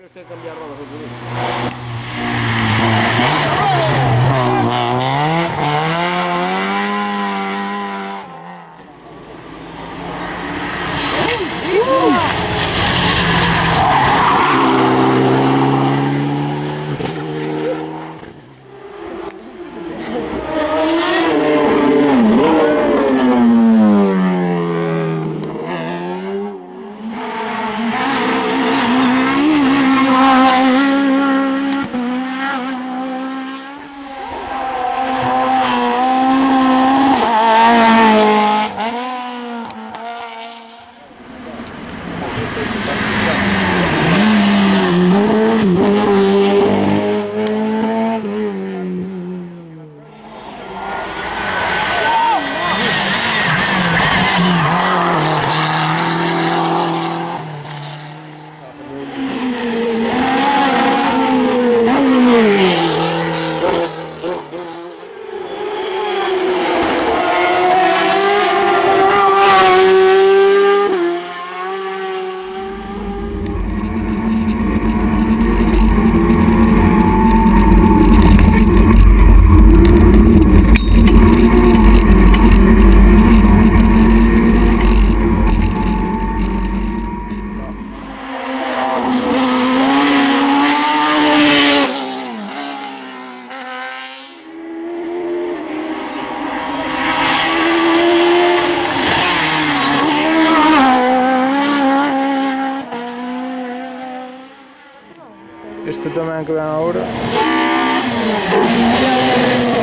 cree usted cambiar a los este también que ven ahora.